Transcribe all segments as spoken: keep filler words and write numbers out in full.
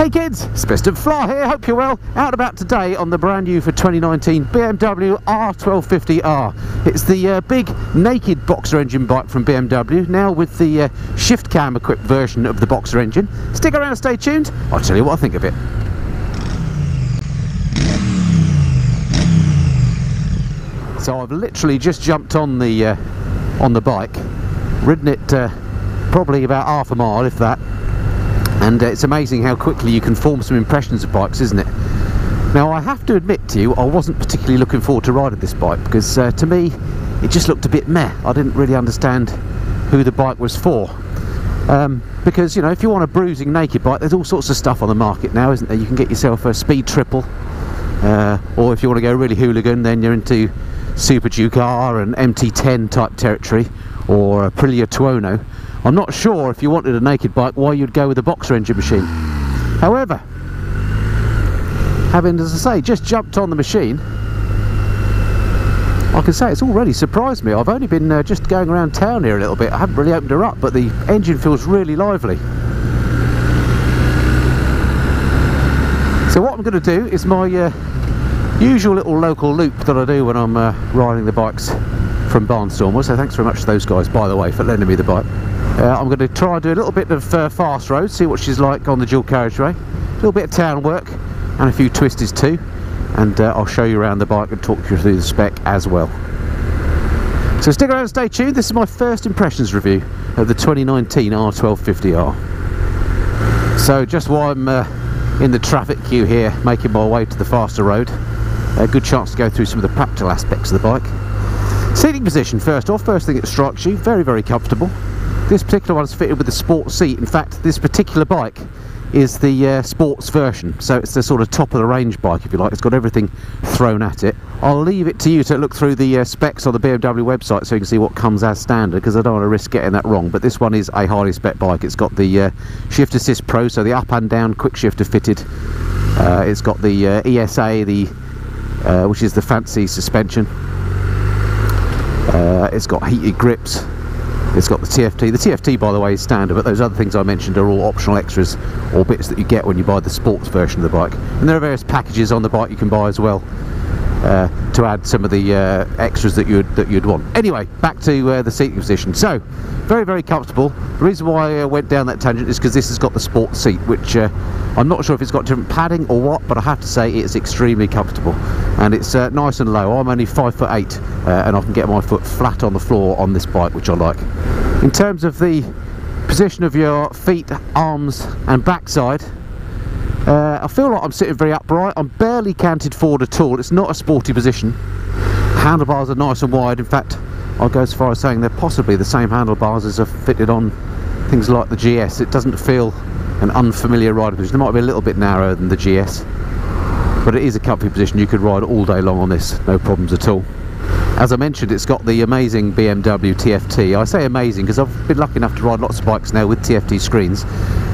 Hey kids, it's Missenden Flyer here, hope you're well. Out and about today on the brand new for twenty nineteen B M W R twelve fifty R. It's the uh, big naked Boxer engine bike from B M W, now with the uh, Shift Cam equipped version of the Boxer engine. Stick around, stay tuned, I'll tell you what I think of it. So I've literally just jumped on the, uh, on the bike, ridden it uh, probably about half a mile if that. And uh, it's amazing how quickly you can form some impressions of bikes, isn't it? Now I have to admit to you, I wasn't particularly looking forward to riding this bike because uh, to me it just looked a bit meh. I didn't really understand who the bike was for. Um, because, you know, if you want a bruising naked bike, there's all sorts of stuff on the market now, isn't there? You can get yourself a Speed Triple, uh, or if you want to go really hooligan, then you're into Super Duke R and M T ten type territory, or Aprilia Tuono. I'm not sure if you wanted a naked bike why you'd go with a Boxer engine machine. However, having, as I say, just jumped on the machine, I can say it's already surprised me. I've only been uh, just going around town here a little bit. I haven't really opened her up, but the engine feels really lively. So what I'm going to do is my uh, usual little local loop that I do when I'm uh, riding the bikes from Bahnstormer, so thanks very much to those guys, by the way, for lending me the bike. Uh, I'm going to try and do a little bit of uh, fast road, see what she's like on the dual carriageway, a little bit of town work, and a few twisties too, and uh, I'll show you around the bike and talk you through the spec as well. So stick around and stay tuned, this is my first impressions review of the twenty nineteen R twelve fifty R. So just while I'm uh, in the traffic queue here, making my way to the faster road, a good chance to go through some of the practical aspects of the bike. Seating position first off, first thing that strikes you, very very comfortable. This particular one is fitted with a sports seat. In fact, this particular bike is the uh, sports version, so it's the sort of top of the range bike if you like. It's got everything thrown at it. I'll leave it to you to look through the uh, specs on the B M W website so you can see what comes as standard, because I don't want to risk getting that wrong, but this one is a highly spec bike. It's got the uh, Shift Assist Pro, so the up and down quick shifter fitted. Uh, it's got the uh, E S A, the uh, which is the fancy suspension. Uh, it's got heated grips, it's got the T F T. The T F T, by the way, is standard, but those other things I mentioned are all optional extras or bits that you get when you buy the sports version of the bike. And there are various packages on the bike you can buy as well uh, to add some of the uh, extras that you'd, that you'd want. Anyway, back to uh, the seating position. So, very, very comfortable. The reason why I went down that tangent is because this has got the sports seat, which uh, I'm not sure if it's got different padding or what, but I have to say it's extremely comfortable. And it's uh, nice and low. I'm only five foot eight, uh, and I can get my foot flat on the floor on this bike, which I like. In terms of the position of your feet, arms, and backside, uh, I feel like I'm sitting very upright. I'm barely canted forward at all. It's not a sporty position. Handlebars are nice and wide. In fact, I'll go as far as saying they're possibly the same handlebars as are fitted on things like the G S. It doesn't feel an unfamiliar riding position. It might be a little bit narrower than the G S. But it is a comfy position, you could ride all day long on this, no problems at all. As I mentioned, it's got the amazing B M W T F T. I say amazing because I've been lucky enough to ride lots of bikes now with T F T screens.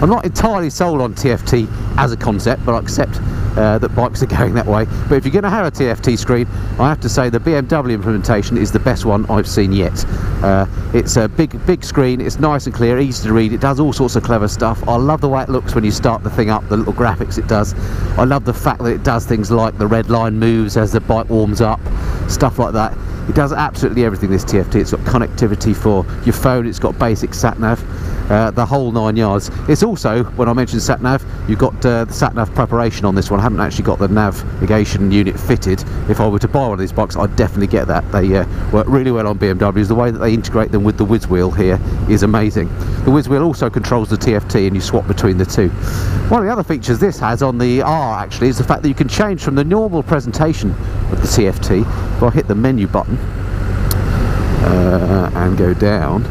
I'm not entirely sold on T F T as a concept, but I accept uh, that bikes are going that way. But if you're going to have a T F T screen, I have to say the B M W implementation is the best one I've seen yet. Uh, it's a big, big screen, it's nice and clear, easy to read, it does all sorts of clever stuff. I love the way it looks when you start the thing up, the little graphics it does. I love the fact that it does things like the red line moves as the bike warms up, stuff like that. It does absolutely everything, this T F T. It's got connectivity for your phone, it's got basic sat-nav, uh, the whole nine yards. It's also, when I mentioned sat-nav, you've got uh, the sat-nav preparation on this one. I haven't actually got the navigation unit fitted. If I were to buy one of these bikes, I'd definitely get that. They uh, work really well on B M Ws. The way that they integrate them with the whiz wheel here is amazing. The whiz wheel also controls the T F T and you swap between the two. One of the other features this has on the R, actually, is the fact that you can change from the normal presentation of the T F T. If I hit the menu button, Uh, and go down,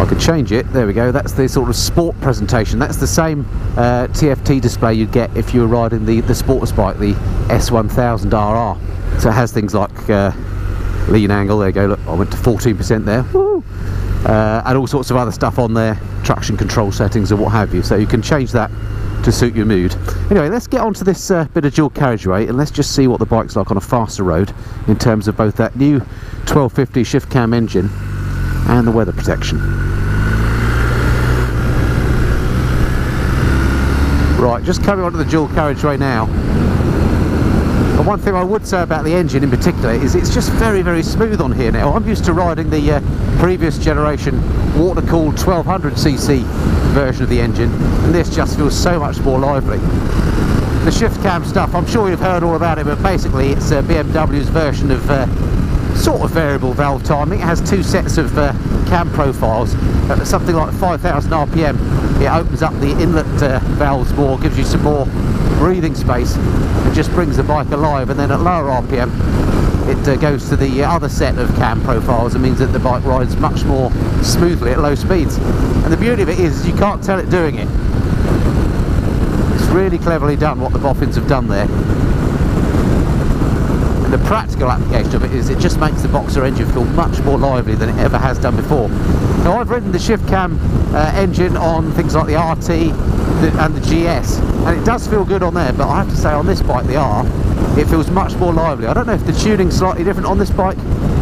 I could change it. There we go, that's the sort of sport presentation. That's the same uh, T F T display you'd get if you were riding the, the sports bike, the S one thousand R R. So it has things like uh, lean angle, there you go, look, I went to fourteen percent there. Woo! Uh, and all sorts of other stuff on there, traction control settings and what have you, so you can change that to suit your mood. Anyway, let's get onto this uh, bit of dual carriageway and let's just see what the bike's like on a faster road in terms of both that new twelve fifty Shift Cam engine and the weather protection. Right, just coming onto the dual carriageway now. And one thing I would say about the engine in particular is it's just very, very smooth on here now. I'm used to riding the uh, previous generation water-cooled twelve hundred c c version of the engine, and this just feels so much more lively. The shift cam stuff, I'm sure you've heard all about it, but basically it's uh, B M W's version of uh, sort of variable valve timing. It has two sets of uh, cam profiles. At something like five thousand r p m, it opens up the inlet uh, valves more, gives you some more breathing space, and just brings the bike alive. And then at lower r p m, it uh, goes to the other set of cam profiles and means that the bike rides much more smoothly at low speeds. And the beauty of it is you can't tell it doing it. It's really cleverly done what the boffins have done there. And the practical application of it is it just makes the Boxer engine feel much more lively than it ever has done before. Now, I've ridden the shift cam uh, engine on things like the R T and the G S, and it does feel good on there, but I have to say on this bike, the R, it feels much more lively. I don't know if the tuning's slightly different on this bike,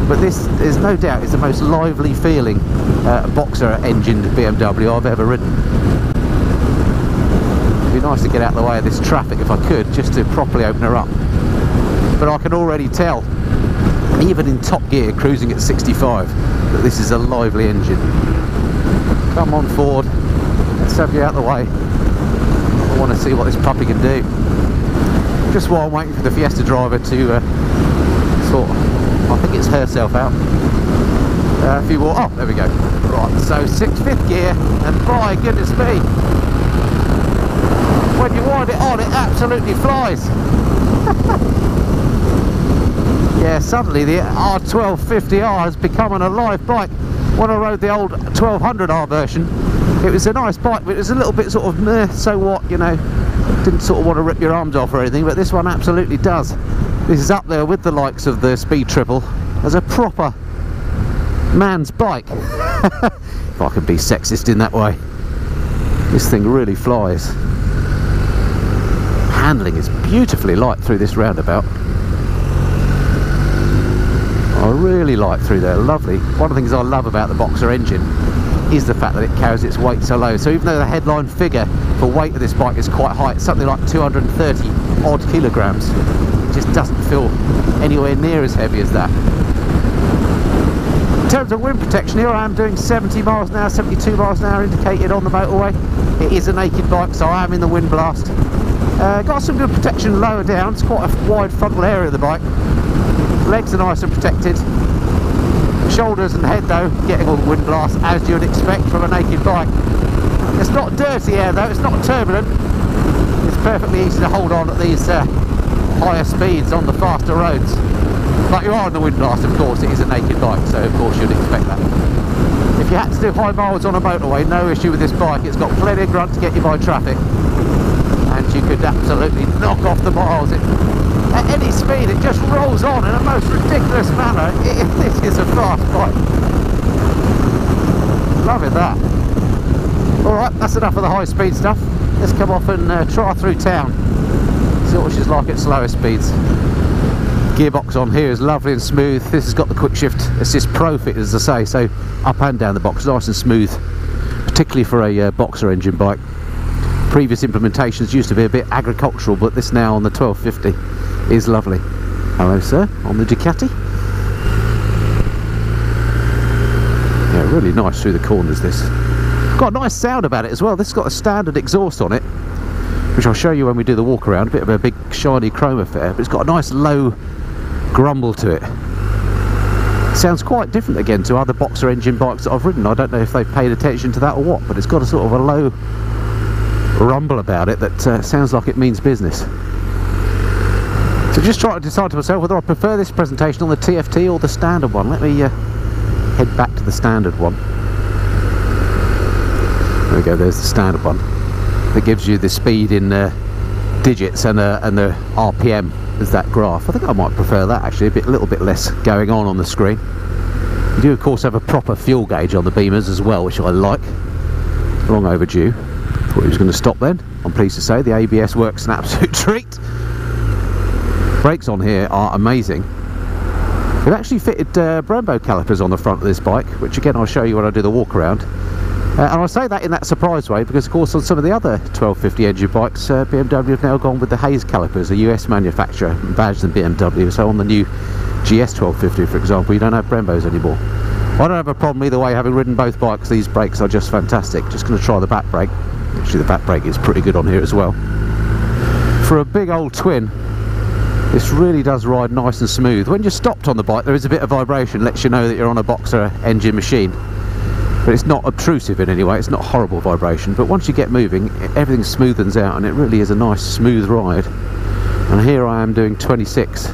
but this, there's no doubt, is the most lively feeling uh, Boxer engined B M W I've ever ridden. It'd be nice to get out of the way of this traffic if I could, just to properly open her up. But I can already tell, even in top gear, cruising at sixty-five, that this is a lively engine. Come on, Ford, let's have you out of the way. I want to see what this puppy can do. Just while I'm waiting for the Fiesta driver to uh, sort of, I think it's herself out. Uh, if you walk, oh, there we go. Right, so sixth, fifth gear, and by goodness me, when you wind it on, it absolutely flies. Yeah, suddenly the R twelve fifty R has become an alive bike. When I rode the old twelve hundred R version, it was a nice bike, but it was a little bit sort of meh, so what, you know, didn't sort of want to rip your arms off or anything, but this one absolutely does. This is up there with the likes of the Speed Triple as a proper man's bike. If I can be sexist in that way. This thing really flies. Handling is beautifully light through this roundabout. I really like through there, lovely. One of the things I love about the Boxer engine is the fact that it carries its weight so low. So even though the headline figure for weight of this bike is quite high, it's something like two hundred thirty odd kilograms. It just doesn't feel anywhere near as heavy as that. In terms of wind protection, here I am doing seventy miles an hour, seventy-two miles an hour indicated on the motorway. It is a naked bike, so I am in the wind blast. Uh, got some good protection lower down. It's quite a wide frontal area of the bike. Legs are nice and protected. Shoulders and head though, getting all the wind blast as you would expect from a naked bike. It's not dirty air though, it's not turbulent. It's perfectly easy to hold on at these uh, higher speeds on the faster roads. But you are in the wind blast, of course, it is a naked bike, so of course you'd expect that. If you had to do high miles on a motorway, no issue with this bike. It's got plenty of grunt to get you by traffic. And you could absolutely knock off the miles. It, At any speed, it just rolls on in a most ridiculous manner. It, this is a fast bike. Loving that. Alright, that's enough of the high speed stuff. Let's come off and uh, try through town. See what she's like at slower speeds. Gearbox on here is lovely and smooth. This has got the quick shift assist profit, as I say, so up and down the box, nice and smooth. Particularly for a uh, Boxer engine bike. Previous implementations used to be a bit agricultural, but this now on the twelve fifty. Is lovely. Hello, sir, on the Ducati. Yeah, really nice through the corners, this. Got a nice sound about it as well. This has got a standard exhaust on it, which I'll show you when we do the walk around. A bit of a big shiny chrome affair, but it's got a nice low grumble to it. Sounds quite different again to other Boxer engine bikes that I've ridden. I don't know if they've paid attention to that or what, but it's got a sort of a low rumble about it that uh, sounds like it means business. So just trying to decide to myself whether I prefer this presentation on the T F T or the standard one. Let me uh, head back to the standard one. There we go, there's the standard one. That gives you the speed in uh, digits and, uh, and the R P M as that graph. I think I might prefer that actually, a bit, a little bit less going on on the screen. You do of course have a proper fuel gauge on the Beamers as well, which I like. Long overdue. Thought he was going to stop then. I'm pleased to say the A B S works an absolute treat. Brakes on here are amazing. They've actually fitted uh, Brembo calipers on the front of this bike, which again I'll show you when I do the walk around. Uh, and I say that in that surprise way because, of course, on some of the other twelve fifty engine bikes, uh, B M W have now gone with the Hayes calipers, a U S manufacturer, badged than B M W. So on the new G S twelve fifty, for example, you don't have Brembos anymore. I don't have a problem either way, having ridden both bikes. These brakes are just fantastic. Just going to try the back brake. Actually, the back brake is pretty good on here as well. For a big old twin, this really does ride nice and smooth. When you're stopped on the bike, there is a bit of vibration, lets you know that you're on a Boxer engine machine. But it's not obtrusive in any way, it's not horrible vibration. But once you get moving, everything smoothens out and it really is a nice smooth ride. And here I am doing twenty-six.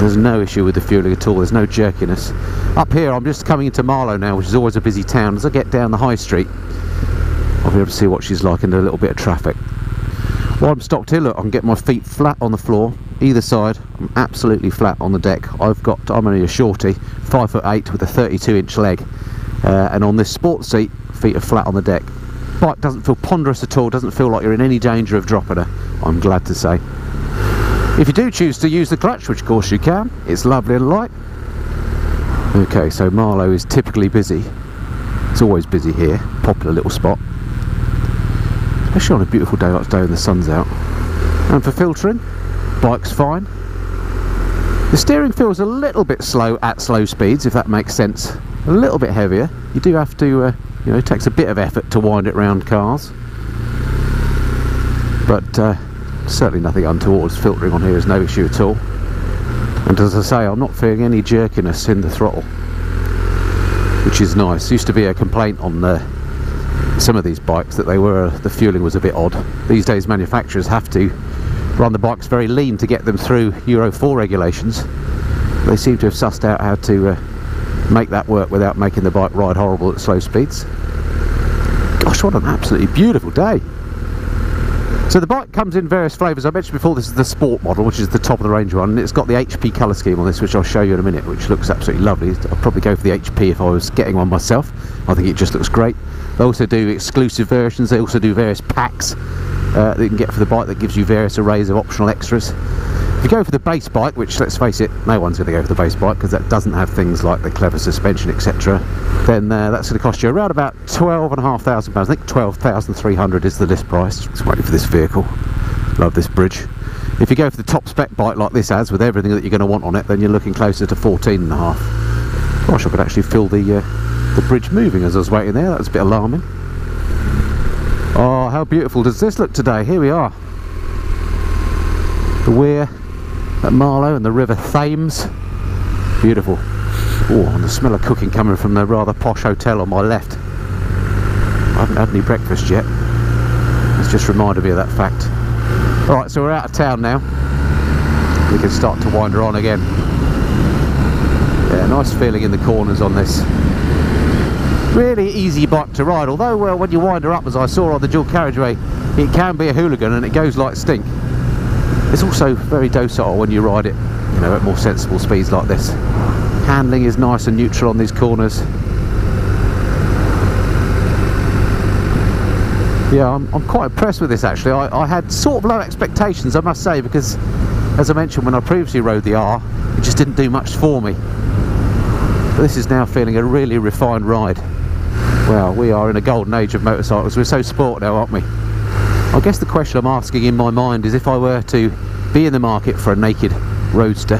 There's no issue with the fueling at all, there's no jerkiness. Up here I'm just coming into Marlow now, which is always a busy town. As I get down the high street, I'll be able to see what she's like in a little bit of traffic. While I'm stopped here, look, I can get my feet flat on the floor, either side. I'm absolutely flat on the deck. I've got, I'm only a shorty, five foot eight with a thirty-two inch leg. Uh, and on this sports seat, feet are flat on the deck. Bike doesn't feel ponderous at all, doesn't feel like you're in any danger of dropping her, I'm glad to say. If you do choose to use the clutch, which of course you can, it's lovely and light. Okay, so Marlow is typically busy. It's always busy here, popular little spot. Especially on a beautiful day like today when the sun's out. And for filtering, bike's fine. The steering feels a little bit slow at slow speeds, if that makes sense. A little bit heavier. You do have to, uh, you know, it takes a bit of effort to wind it round cars. But uh, certainly nothing untoward. Filtering on here is no issue at all. And as I say, I'm not feeling any jerkiness in the throttle, which is nice. Used to be a complaint on the some of these bikes that they were uh, the fueling was a bit odd. These days manufacturers have to run the bikes very lean to get them through Euro four regulations. They seem to have sussed out how to uh, make that work without making the bike ride horrible at slow speeds. Gosh, what an absolutely beautiful day. So the bike comes in various flavours. I mentioned before this is the sport model, which is the top of the range one, and it's got the H P colour scheme on this, which I'll show you in a minute, which looks absolutely lovely. I'd probably go for the H P if I was getting one myself. I think it just looks great. They also do exclusive versions, they also do various packs uh, that you can get for the bike that gives you various arrays of optional extras. If you go for the base bike, which let's face it, no one's going to go for the base bike because that doesn't have things like the clever suspension, et cetera, then uh, that's going to cost you around about twelve and a half thousand pounds. I think twelve thousand three hundred pounds is the list price. Just waiting for this vehicle. Love this bridge. If you go for the top spec bike like this has, with everything that you're going to want on it, then you're looking closer to fourteen and a half. Gosh, I could actually feel the, uh, the bridge moving as I was waiting there. That was a bit alarming. Oh, how beautiful does this look today? Here we are. The weir at Marlow and the River Thames. Beautiful. Oh, and the smell of cooking coming from the rather posh hotel on my left. I haven't had any breakfast yet. It's just reminded me of that fact. Alright, so we're out of town now. We can start to wind her on again. Yeah, nice feeling in the corners on this. Really easy bike to ride, although well, when you wind her up, as I saw on the dual carriageway, it can be a hooligan and it goes like stink. It's also very docile when you ride it, you know, at more sensible speeds like this. Handling is nice and neutral on these corners. Yeah, I'm, I'm quite impressed with this actually. I, I had sort of low expectations, I must say, because as I mentioned, when I previously rode the R, it just didn't do much for me. But this is now feeling a really refined ride. Well, we are in a golden age of motorcycles. We're so sport now, aren't we? I guess the question I'm asking in my mind is, if I were to be in the market for a naked roadster,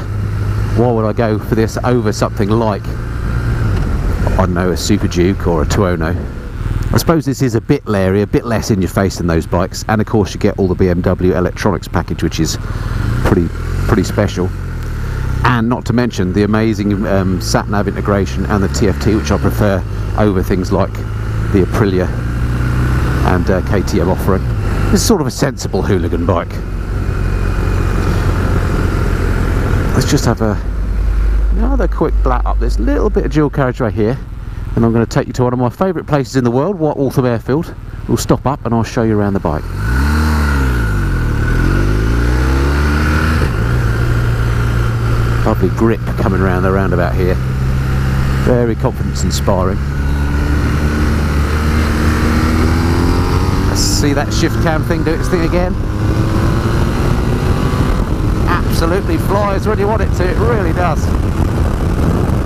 why would I go for this over something like, I don't know, a Super Duke or a Tuono? I suppose this is a bit leery, a bit less in your face than those bikes, and of course you get all the B M W electronics package, which is pretty pretty special. And not to mention the amazing um, sat-nav integration and the T F T, which I prefer over things like the Aprilia and uh, K T M offering. It's sort of a sensible hooligan bike. Let's just have a, another quick blat up this little bit of dual carriage right here, and I'm going to take you to one of my favourite places in the world, White Waltham Airfield. We'll stop up and I'll show you around the bike. Lovely grip coming around the roundabout here. Very confidence inspiring. See that shift cam thing do its thing again. Absolutely flies when you want it to, it really does.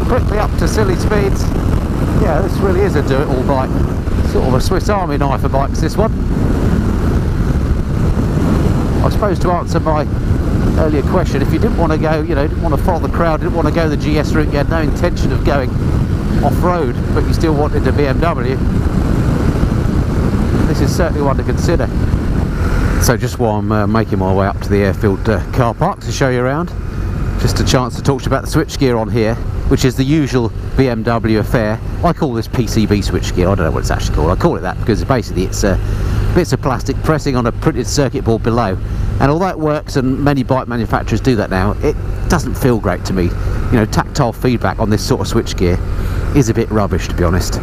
Quickly up to silly speeds. yeah, this really is a do-it-all bike. Sort of a Swiss Army knife for bikes, this one. I suppose to answer my earlier question, if you didn't want to go, you know, didn't want to follow the crowd, didn't want to go the G S route, you had no intention of going off-road, but you still wanted the B M W, this is certainly one to consider. So just while I'm uh, making my way up to the airfield uh, car park to show you around, just a chance to talk to you about the switchgear on here, which is the usual B M W affair. I call this P C B switchgear. I don't know what it's actually called. I call it that because basically it's uh, bits of plastic pressing on a printed circuit board below. And although it works, and many bike manufacturers do that now, it doesn't feel great to me. You know, tactile feedback on this sort of switchgear is a bit rubbish, to be honest.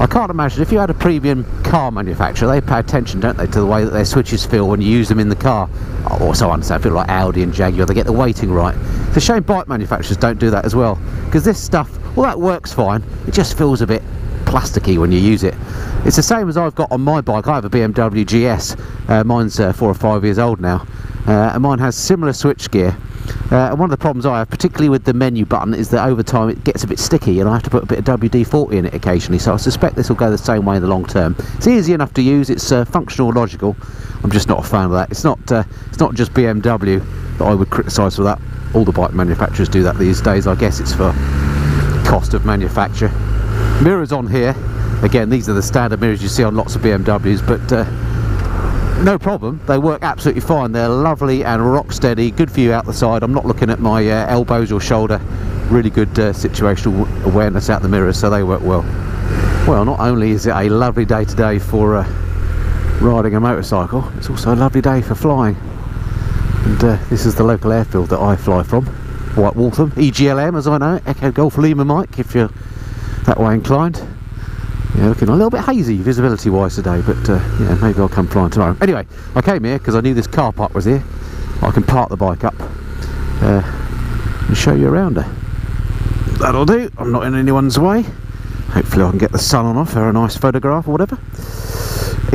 I can't imagine, if you had a premium car manufacturer, they pay attention, don't they, to the way that their switches feel when you use them in the car. I also understand people like Audi and Jaguar, they get the weighting right. It's a shame bike manufacturers don't do that as well, because this stuff, well, that works fine, it just feels a bit plasticky when you use it. It's the same as I've got on my bike. I have a B M W G S, uh, mine's uh, four or five years old now, uh, and mine has similar switchgear. Uh, and one of the problems I have, particularly with the menu button, is that over time it gets a bit sticky and I have to put a bit of W D forty in it occasionally, so I suspect this will go the same way in the long term. It's easy enough to use, it's uh, functional, logical, I'm just not a fan of that. It's not, uh, it's not just B M W that I would criticise for that, all the bike manufacturers do that these days. I guess it's for cost of manufacture. Mirrors on here, again these are the standard mirrors you see on lots of B M Ws, but uh, no problem, they work absolutely fine. They're lovely and rock steady, good view out the side. I'm not looking at my uh, elbows or shoulder. Really good uh, situational awareness out the mirror, so they work well. Well, not only is it a lovely day today for uh, riding a motorcycle, it's also a lovely day for flying. And uh, this is the local airfield that I fly from, White Waltham, E G L M as I know, Echo Golf Lima Mike if you're that way inclined. Yeah, looking a little bit hazy visibility wise today, but uh, yeah, maybe I'll come flying tomorrow. Anyway, I came here because I knew this car park was here. I can park the bike up uh, and show you around her. That'll do, I'm not in anyone's way. Hopefully I can get the sun on off for a nice photograph or whatever.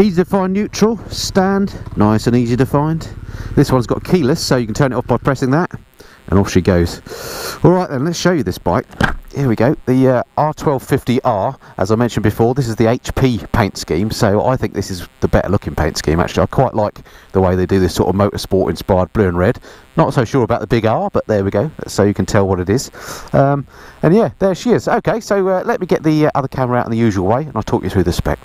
Easy to find neutral, stand, nice and easy to find. This one's got keyless, so you can turn it off by pressing that, and off she goes. Alright then, let's show you this bike. Here we go, the uh, R twelve fifty R, as I mentioned before. This is the H P paint scheme, so I think this is the better looking paint scheme actually. I quite like the way they do this sort of motorsport inspired blue and red. Not so sure about the big R, but there we go, so you can tell what it is. Um, and yeah, there she is. Okay, so uh, let me get the uh, other camera out in the usual way and I'll talk you through the spec.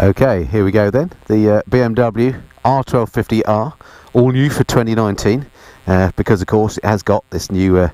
Okay, here we go then, the uh, B M W R twelve fifty R, all new for twenty nineteen, uh, because of course it has got this new uh,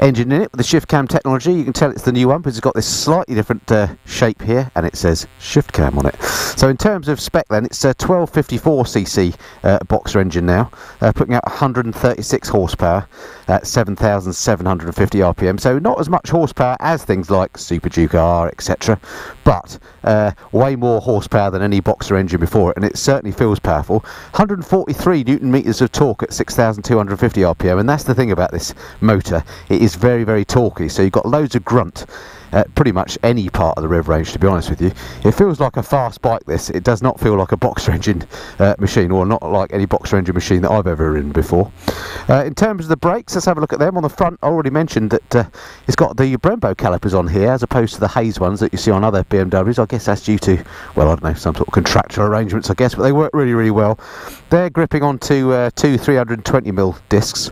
engine in it with the Shift Cam technology. You can tell it's the new one because it's got this slightly different uh, shape here and it says Shift Cam on it. So in terms of spec then, it's a twelve fifty-four c c uh, Boxer engine now, uh, putting out one hundred thirty-six horsepower at seven thousand seven hundred fifty R P M, so not as much horsepower as things like Super Duke R, etc, but uh, way more horsepower than any Boxer engine before it, and it certainly feels powerful. one hundred forty-three newton meters of torque at six thousand two hundred fifty R P M, and that's the thing about this motor, it is very very torquey, so you've got loads of grunt at pretty much any part of the rev range, to be honest with you. It feels like a fast bike this, it does not feel like a Boxer engine uh, machine, or not like any Boxer engine machine that I've ever ridden before. Uh, in terms of the brakes, let's have a look at them. On the front, I already mentioned that uh, it's got the Brembo calipers on here as opposed to the Hayes ones that you see on other B M Ws. I guess that's due to, well, I don't know, some sort of contractual arrangements I guess, but they work really really well. They're gripping onto uh, two three hundred twenty millimeter discs,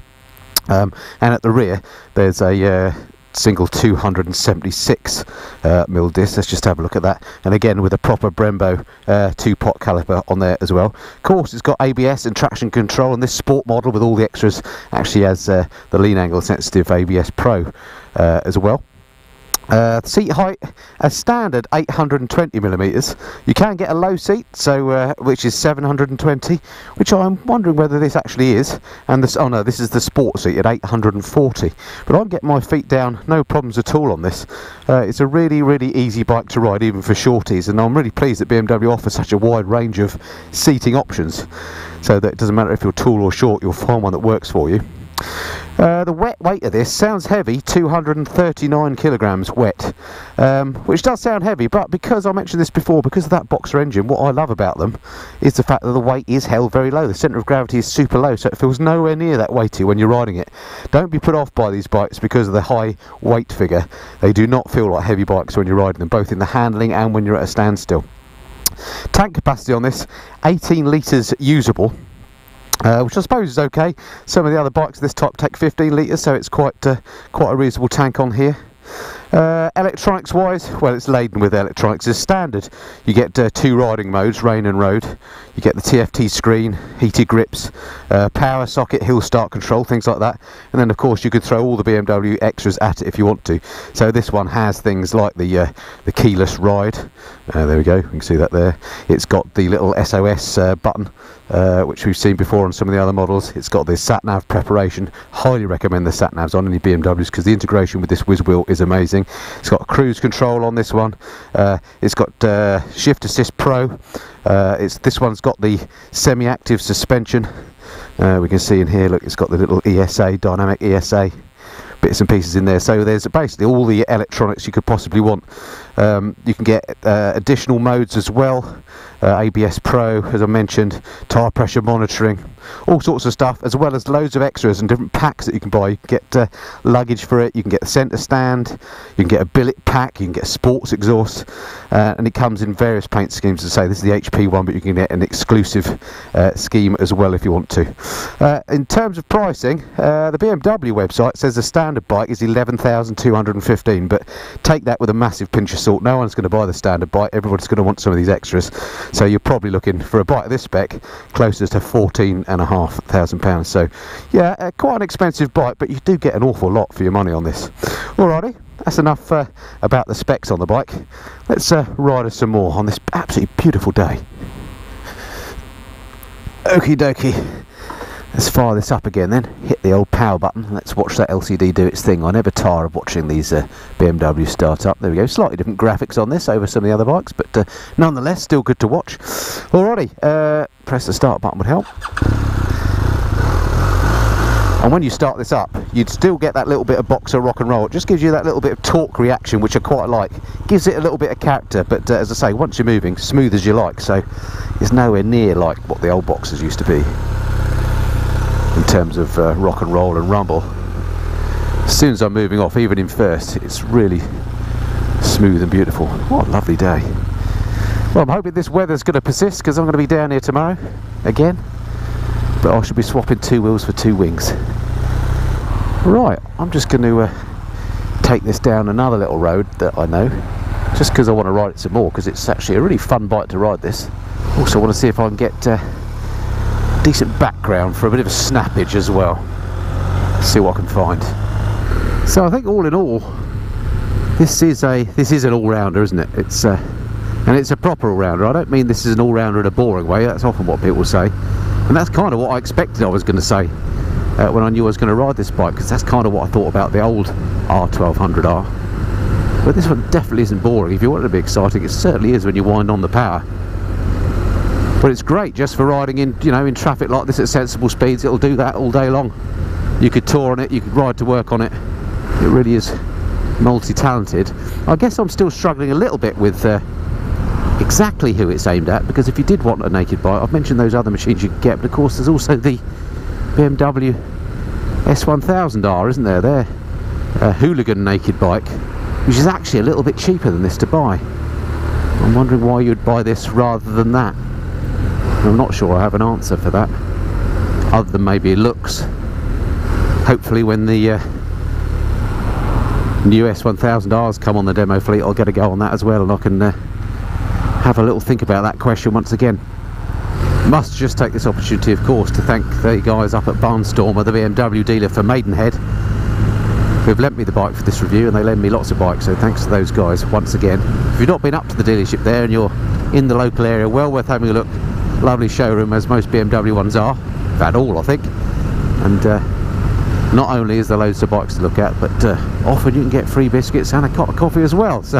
um, and at the rear there's a uh, single two hundred seventy-six uh, mil disc. Let's just have a look at that, and again with a proper Brembo uh, two pot caliper on there as well. Of course it's got A B S and traction control, and this sport model with all the extras actually has uh, the lean angle sensitive A B S Pro uh, as well. Uh, seat height, a standard eight hundred twenty millimeters. You can get a low seat, so uh, which is seven hundred twenty, which I'm wondering whether this actually is. And this, oh no, this is the sport seat at eight hundred forty. But I'm getting my feet down, no problems at all on this. Uh, it's a really, really easy bike to ride, even for shorties. And I'm really pleased that B M W offers such a wide range of seating options, so that it doesn't matter if you're tall or short, you'll find one that works for you. Uh, the wet weight of this sounds heavy, two hundred thirty-nine kilograms wet, um, which does sound heavy, but because I mentioned this before, because of that Boxer engine, what I love about them is the fact that the weight is held very low. The centre of gravity is super low, so it feels nowhere near that weighty when you're riding it. Don't be put off by these bikes because of the high weight figure. They do not feel like heavy bikes when you're riding them, both in the handling and when you're at a standstill. Tank capacity on this, eighteen litres usable, Uh, which I suppose is okay. Some of the other bikes of this type take fifteen litres, so it's quite uh, quite a reasonable tank on here. Uh, electronics wise, well, it's laden with electronics as standard. You get uh, two riding modes, rain and road. You get the T F T screen, heated grips, uh, power socket, hill start control, things like that. And then of course you could throw all the B M W extras at it if you want to. So this one has things like the uh, the keyless ride. Uh, there we go, you can see that there. It's got the little S O S uh, button, Uh, which we've seen before on some of the other models. It's got this sat-nav preparation. Highly recommend the sat-navs on any B M Ws because the integration with this whiz wheel is amazing. It's got cruise control on this one. Uh, it's got uh, Shift Assist Pro. Uh, it's, this one's got the semi-active suspension. Uh, we can see in here, look, it's got the little E S A, dynamic E S A. Bits and pieces in there, so there's basically all the electronics you could possibly want. Um, you can get uh, additional modes as well, uh, A B S Pro, as I mentioned, tire pressure monitoring, all sorts of stuff, as well as loads of extras and different packs that you can buy. You can get uh, luggage for it, you can get the centre stand, you can get a billet pack, you can get a sports exhaust, uh, and it comes in various paint schemes. As I say, this is the H P one, but you can get an exclusive uh, scheme as well if you want to. Uh, in terms of pricing, uh, the B M W website says the standard standard bike is eleven thousand two hundred fifteen, but take that with a massive pinch of salt. No one's going to buy the standard bike, everybody's going to want some of these extras, so you're probably looking for a bike of this spec closer to fourteen and a half thousand pounds. So yeah, uh, quite an expensive bike, but you do get an awful lot for your money on this. Alrighty, that's enough uh, about the specs on the bike. Let's uh, ride us some more on this absolutely beautiful day. Okie dokie. Let's fire this up again then, hit the old power button, and let's watch that L C D do its thing. I never tire of watching these uh, B M W start up. There we go, slightly different graphics on this over some of the other bikes, but uh, nonetheless, still good to watch. Alrighty, uh, press the start button would help. And when you start this up, you'd still get that little bit of Boxer rock and roll. It just gives you that little bit of torque reaction, which I quite like. Gives it a little bit of character, but uh, as I say, once you're moving, smooth as you like, so it's nowhere near like what the old Boxers used to be in terms of uh, rock and roll and rumble. As soon as I'm moving off, even in first, it's really smooth and beautiful. What a lovely day. Well, I'm hoping this weather's going to persist because I'm going to be down here tomorrow again, but I should be swapping two wheels for two wings. Right, I'm just going to uh, take this down another little road that I know, just because I want to ride it some more, because it's actually a really fun bike to ride this. Also want to see if I can get uh, decent background for a bit of a snappage as well. See what I can find. So I think all in all, this is a this is an all-rounder, isn't it? It's uh, and it's a proper all-rounder. I don't mean this is an all-rounder in a boring way. That's often what people say, and that's kind of what I expected. I was going to say uh, when I knew I was going to ride this bike, because that's kind of what I thought about the old R twelve hundred R. But this one definitely isn't boring. If you want it to be exciting, it certainly is when you wind on the power. But it's great just for riding in, you know, in traffic like this at sensible speeds. It'll do that all day long. You could tour on it, you could ride to work on it. It really is multi-talented. I guess I'm still struggling a little bit with uh, exactly who it's aimed at, because if you did want a naked bike, I've mentioned those other machines you could get, but of course there's also the B M W S one thousand R, isn't there? There, a hooligan naked bike, which is actually a little bit cheaper than this to buy. I'm wondering why you'd buy this rather than that. I'm not sure I have an answer for that, other than maybe it looks. Hopefully when the uh, new S one thousand R's come on the demo fleet, I'll get a go on that as well, and I can uh, have a little think about that question once again. Must just take this opportunity, of course, to thank the guys up at Bahnstormer, the B M W dealer for Maidenhead, who've lent me the bike for this review, and they lend me lots of bikes, so thanks to those guys once again. If you've not been up to the dealership there and you're in the local area, well worth having a look. Lovely showroom, as most B M W ones are, in fact all I think, and uh, not only is there loads of bikes to look at, but uh, often you can get free biscuits and a cup of coffee as well, so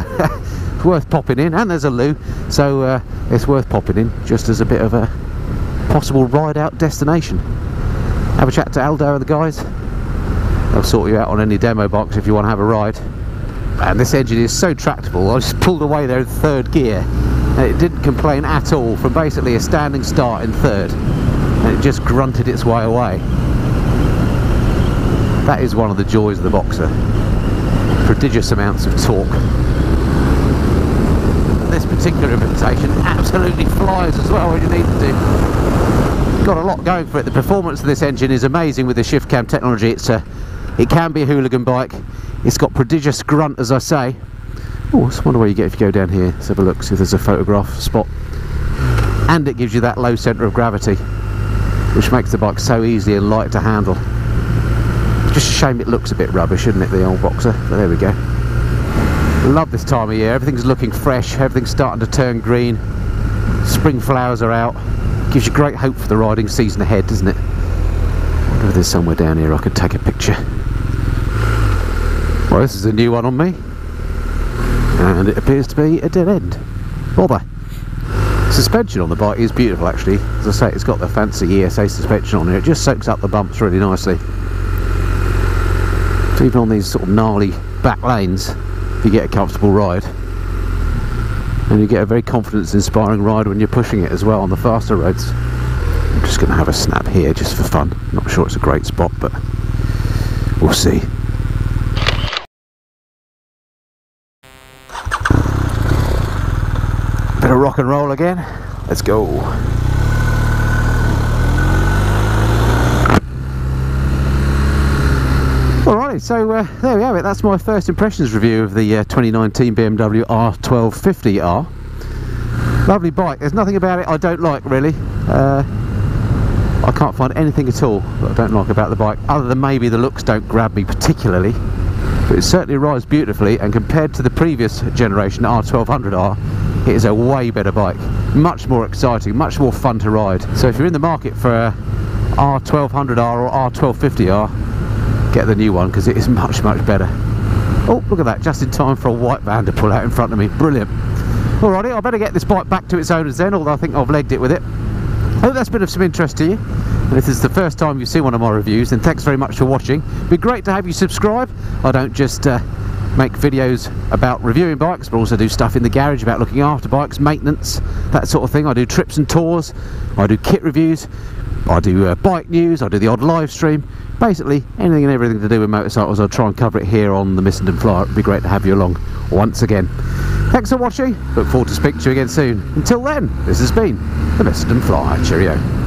it's worth popping in, and there's a loo, so uh, it's worth popping in just as a bit of a possible ride out destination. Have a chat to Aldo and the guys, They'll sort you out on any demo box if you want to have a ride. And this engine is so tractable. I just pulled away there in third gear and it didn't complain at all, from basically a standing start in third, and it just grunted its way away. That is one of the joys of the Boxer. Prodigious amounts of torque. And this particular implementation absolutely flies as well when you need it to. Got a lot going for it. The performance of this engine is amazing with the Shift Cam technology. It's a, it can be a hooligan bike. It's got prodigious grunt, as I say. Oh, I just wonder where you get if you go down here. Let's have a look, see if there's a photograph spot. And it gives you that low centre of gravity, which makes the bike so easy and light to handle. Just a shame it looks a bit rubbish, isn't it, the old Boxer? But there we go. Love this time of year. Everything's looking fresh, everything's starting to turn green. Spring flowers are out. Gives you great hope for the riding season ahead, doesn't it? I wonder if there's somewhere down here I could take a picture. Well, this is a new one on me, and it appears to be a dead end. Bother. Suspension on the bike is beautiful, actually. As I say, it's got the fancy E S A suspension on here. It just soaks up the bumps really nicely. So even on these sort of gnarly back lanes, you get a comfortable ride, and you get a very confidence-inspiring ride when you're pushing it as well on the faster roads. I'm just going to have a snap here just for fun. I'm not sure it's a great spot, but we'll see. Bit of rock and roll again. Let's go. Alrighty, so uh, there we have it. That's my first impressions review of the uh, twenty nineteen B M W R twelve fifty R. Lovely bike. There's nothing about it I don't like, really. Uh, I can't find anything at all that I don't like about the bike, other than maybe the looks don't grab me particularly. But it certainly rides beautifully, and compared to the previous generation R twelve hundred R, it is a way better bike, much more exciting, much more fun to ride. So if you're in the market for a R twelve hundred R or R twelve fifty R, get the new one, because it is much, much better. Oh, look at that, just in time for a white van to pull out in front of me. Brilliant. Alrighty, I better get this bike back to its owners then, although I think I've legged it with it. I hope that's been of some interest to you. And if this is the first time you've seen one of my reviews, then thanks very much for watching. It'd be great to have you subscribe. I don't just... Uh, make videos about reviewing bikes, but also do stuff in the garage about looking after bikes, maintenance, that sort of thing. I do trips and tours, I do kit reviews, I do uh, bike news, I do the odd live stream. Basically anything and everything to do with motorcycles, I'll try and cover it here on the Missenden Flyer. It'd be great to have you along once again. Thanks for watching, look forward to speaking to you again soon. Until then, this has been the Missenden Flyer. Cheerio.